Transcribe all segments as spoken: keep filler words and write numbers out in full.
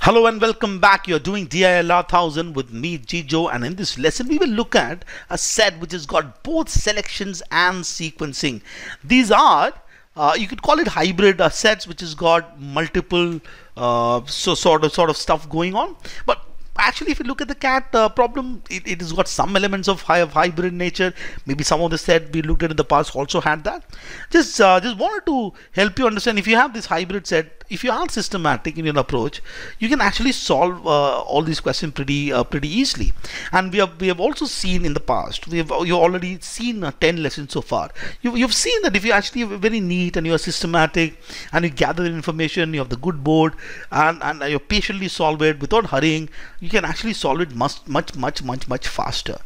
Hello and welcome back. You're doing D I L R one thousand with me, Jijo, and in this lesson we will look at a set which has got both selections and sequencing. These are uh, you could call it hybrid uh, sets which has got multiple uh, so sort of sort of stuff going on, but actually if you look at the cat uh, problem, it, it has got some elements of, high, of hybrid nature. Maybe some of the set we looked at in the past also had that. Just uh, just wanted to help you understand, if you have this hybrid set, if you are systematic in your approach, you can actually solve uh, all these questions pretty uh, pretty easily. And we have we have also seen in the past, we have you already seen uh, ten lessons so far. You, you've seen that if you actually are very neat and you are systematic and you gather information, you have the good board, and and you patiently solve it without hurrying, you You can actually solve it much much much much much faster.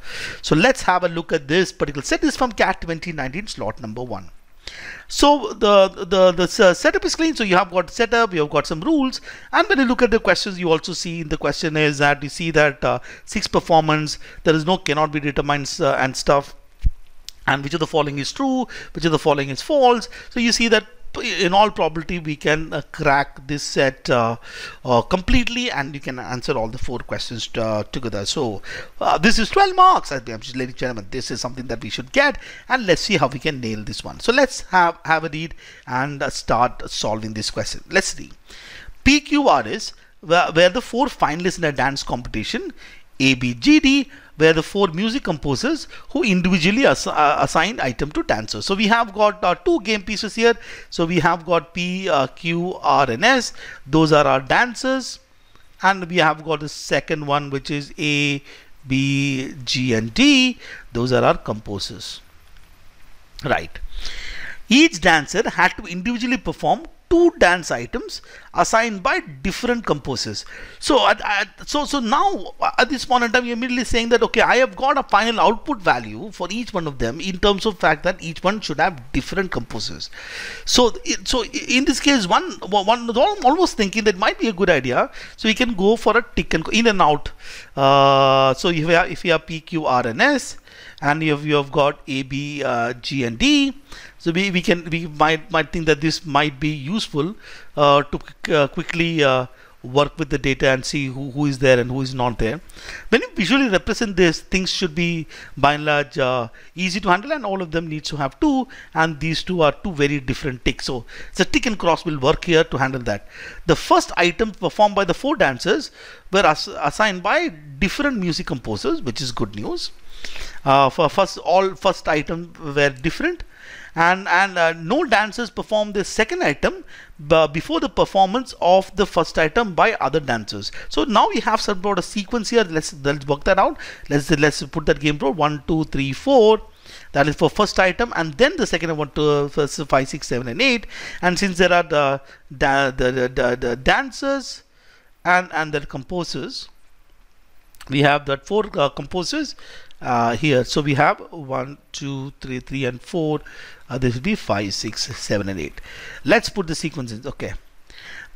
So let's have a look at this particular set. This is from C A T twenty nineteen, slot number one. So the the the setup is clean. So you have got setup, you have got some rules, and when you look at the questions, you also see in the question is that you see that uh, six performance, there is no cannot be determined uh, and stuff, and which of the following is true, which of the following is false. So you see that in all probability we can uh, crack this set uh, uh, completely, and you can answer all the four questions uh, together. So uh, this is twelve marks, I think, ladies and gentlemen. This is something that we should get, and let's see how we can nail this one. So let's have have a read and uh, start solving this question. Let's read. P Q R S were, were the four finalists in a dance competition. A B G D were the four music composers who individually ass uh, assigned item to dancers. So we have got uh, two game pieces here. So we have got P, uh, Q, R and S. Those are our dancers, and we have got the second one, which is A, B, G and D. Those are our composers. Right. Each dancer had to individually perform two dance items assigned by different composers. So at, at, so so now at this point in time, you're immediately saying that okay, I have got a final output value for each one of them in terms of fact that each one should have different composers. So it, so in this case, one one is almost thinking that might be a good idea. So you can go for a tick and in and out. Uh, so if you have if you have P, Q, R, and S, and you have you have got A, B, uh, G, and D. So we, we can we might might think that this might be useful uh, to uh, quickly uh, work with the data and see who, who is there and who is not there. When you visually represent this, things should be by and large uh, easy to handle, and all of them needs to have two, and these two are two very different ticks. So the tick and cross will work here to handle that. The first item performed by the four dancers were ass assigned by different music composers, which is good news. Uh, for first all first item were different, and and uh, no dancers performed the second item before the performance of the first item by other dancers. So now we have some sort of sequence here. Let's let's work that out. Let's let's put that game board one two three four. That is for first item, and then the second one, two, first, five, six, seven, and eight. And since there are the da the, the, the, the dancers and and the composers, we have that four uh, composers uh, here. So we have one, two, three, three, and four. Uh, this will be five, six, seven, and eight. Let's put the sequences. Okay,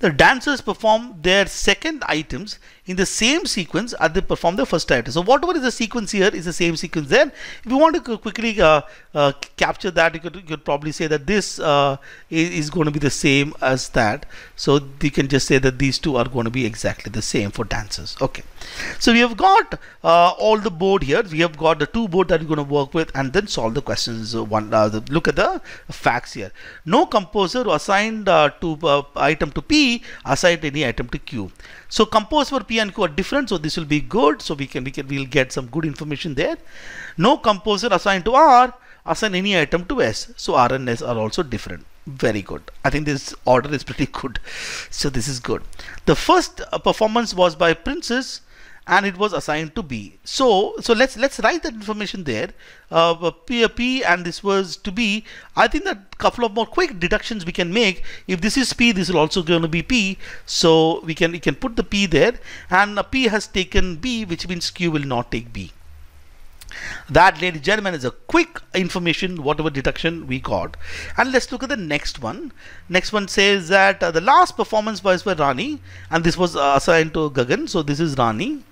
the dancers perform their second items in the same sequence as they perform the first item. So whatever is the sequence here is the same sequence there. If you want to quickly uh, uh, capture that, you could, you could probably say that this uh, is, is going to be the same as that. So you can just say that these two are going to be exactly the same for dancers. Okay. So we have got uh, all the board here. We have got the two board that we're going to work with, and then solve the questions. Uh, one, uh, the, look at the facts here. No composer assigned uh, to uh, item to P assigned any item to Q. So compose for P and Q are different, so this will be good. So we can we can we'll get some good information there. No composer assigned to R assign any item to S. So R and S are also different. Very good. I think this order is pretty good. So this is good. The first uh, performance was by Princess, and it was assigned to B. So so let's let's write that information there. Uh, P, P and this was to B. I think that couple of more quick deductions we can make. If this is P, this is also going to be P. So we can we can put the P there, and P has taken B, which means Q will not take B. That, ladies and gentlemen, is a quick information, whatever deduction we got. And let's look at the next one. Next one says that uh, the last performance was by Rani, and this was uh, assigned to Gagan. So this is Rani,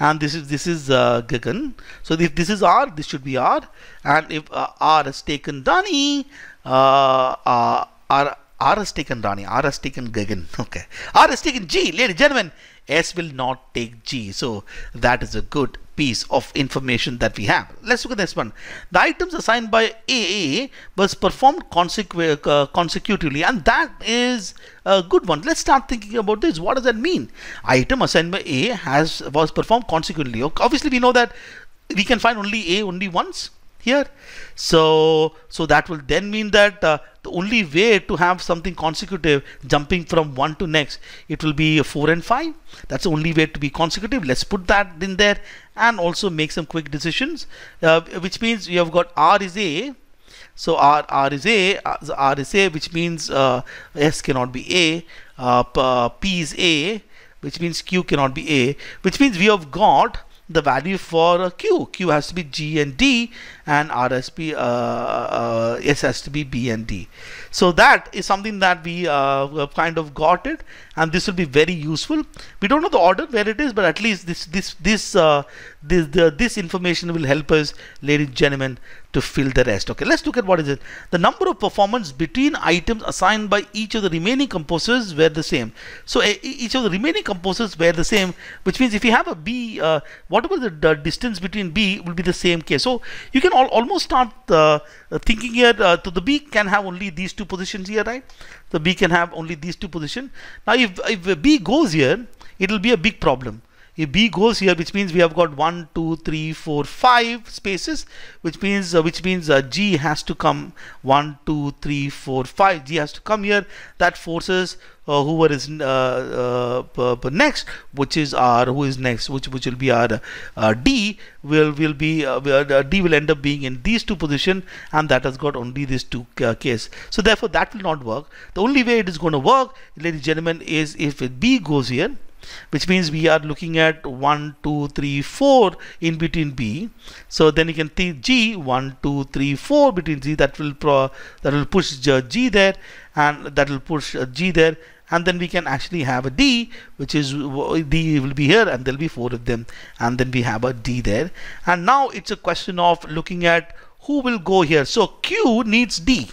and this is this is uh, Gagan. So if this is R, this should be R, and if uh, R has taken Rani, uh, uh, R, R is taken, Rani. R is taken, Gagan. Okay. R is taken G. Ladies and gentlemen, S will not take G. So that is a good piece of information that we have. Let's look at this one. The items assigned by A was performed consecu uh, consecutively, and that is a good one. Let's start thinking about this. What does that mean? Item assigned by A has was performed consecutively. Okay. Obviously, we know that we can find only A only once here. So, so that will then mean that uh, the only way to have something consecutive jumping from one to next, it will be four and five. That's the only way to be consecutive. Let's put that in there and also make some quick decisions, uh, which means you have got R is A. So R, R is A, R is A, which means uh, S cannot be A, uh, P is A, which means Q cannot be A, which means we have got the value for Q. Q has to be G and D, and R has to be uh, uh, S has to be B and D. So that is something that we uh, kind of got it, and this will be very useful. We don't know the order where it is, but at least this this this uh, this the, this information will help us, ladies and gentlemen, to fill the rest. Okay, let's look at what is it. The number of performance between items assigned by each of the remaining composers were the same. So a, each of the remaining composers were the same, which means if you have a B, uh, whatever the, the distance between B will be the same case. So you can al almost start uh, thinking here. Uh, so the B can have only these two positions here, right? The B can have only these two positions. Now, if if B goes here, it will be a big problem. If B goes here, which means we have got one, two, three, four, five spaces, which means uh, which means uh, G has to come one, two, three, four, five. G has to come here. That forces uh, whoever is uh, uh, next, which is R, who is next, which which will be our uh, D will will be uh, D will end up being in these two position, and that has got only these two uh, case. So therefore, that will not work. The only way it is going to work, ladies and gentlemen, is if B goes here, which means we are looking at one, two, three, four in between B. So then you can think G, one, two, three, four between G. That will, pro, that will push G there, and that will push G there. And then we can actually have a D, which is D will be here, and there will be four of them. And then we have a D there. And now it's a question of looking at who will go here. So Q needs D.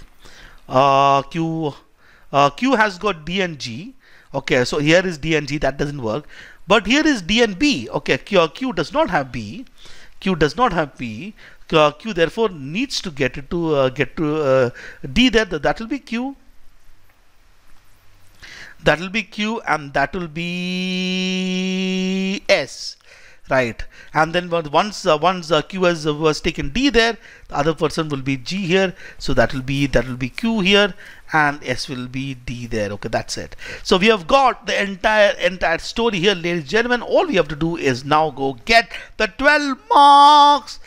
Uh, Q, uh, Q has got D and G. Okay, so here is D and G, that doesn't work. But here is D and B. Okay, Q, Q does not have B. Q does not have B. Q, Q therefore needs to get it to uh, get to uh, D there. That will be Q. That will be Q, and that will be S. Right, and then once uh, once uh, Q has uh, was taken D there, the other person will be G here. So that will be that will be Q here, and S will be D there. Okay, that's it. So we have got the entire entire story here, ladies and gentlemen. All we have to do is now go get the twelve marks.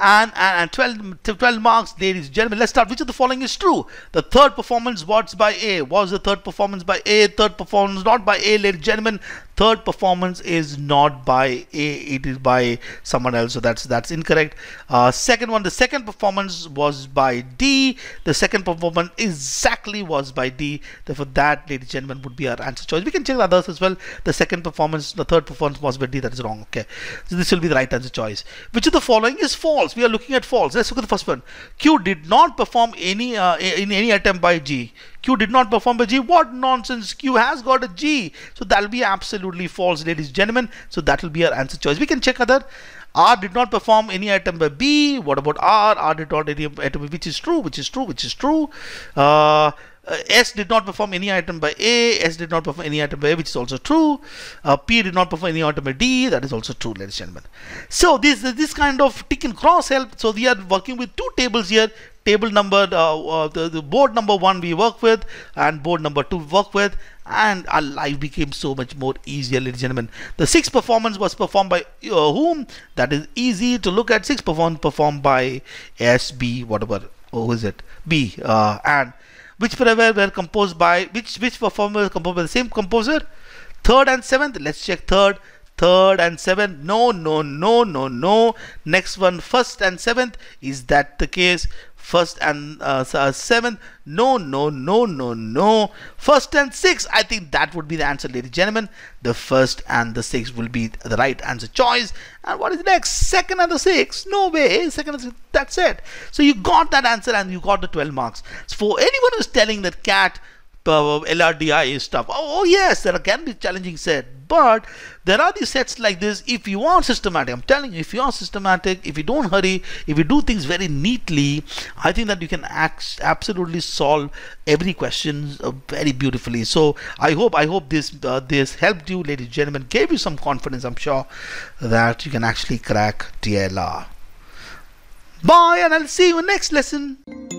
And, and, and twelve, twelve marks, ladies and gentlemen. Let's start. Which of the following is true? The third performance was by A. Was the third performance by A? Third performance not by A, ladies and gentlemen. Third performance is not by A. It is by someone else. So that's that's incorrect. Uh, second one, the second performance was by D. The second performance exactly was by D. Therefore, that, ladies and gentlemen, would be our answer choice. We can check the others as well. The second performance, the third performance was by D. That is wrong. Okay. So this will be the right answer choice. Which of the following is false? We are looking at false. Let's look at the first one. Q did not perform any uh, in any attempt by G. Q did not perform by G. What nonsense? Q has got a G. So that will be absolutely false, ladies and gentlemen. So that will be our answer choice. We can check other. R did not perform any attempt by B. What about R? R did not any attempt, which is true, which is true, which is true. Uh, Uh, S did not perform any item by A. S did not perform any item by A, which is also true. Uh, P did not perform any item by D. That is also true, ladies and gentlemen. So this this kind of tick and cross help. So we are working with two tables here. Table number uh, uh, the, the board number one we work with, and board number two we work with, and our life became so much more easier, ladies and gentlemen. The sixth performance was performed by uh, whom? That is easy to look at. Sixth performed performed by S, B, whatever. Oh, who is it? B uh, and. Which forever were composed by which which performers composed by the same composer? Third and seventh. Let's check third. third and seventh. No, no, no, no, no. Next one, first and seventh. Is that the case? First and uh, seventh. No, no, no, no, no. First and sixth. I think that would be the answer, ladies and gentlemen. The first and the sixth will be the right answer choice. And what is next? Second and the sixth. No way. Second and sixth. That's it. So you got that answer and you got the twelve marks. So for anyone who's telling that CAT, Uh, L R D I A stuff. Oh, oh yes, there can be challenging set, but there are these sets like this. If you are systematic, I'm telling you, if you are systematic, if you don't hurry, if you do things very neatly, I think that you can absolutely solve every question uh, very beautifully. So I hope, I hope this uh, this helped you, ladies and gentlemen, gave you some confidence. I'm sure that you can actually crack D I L R. Bye, and I'll see you next lesson.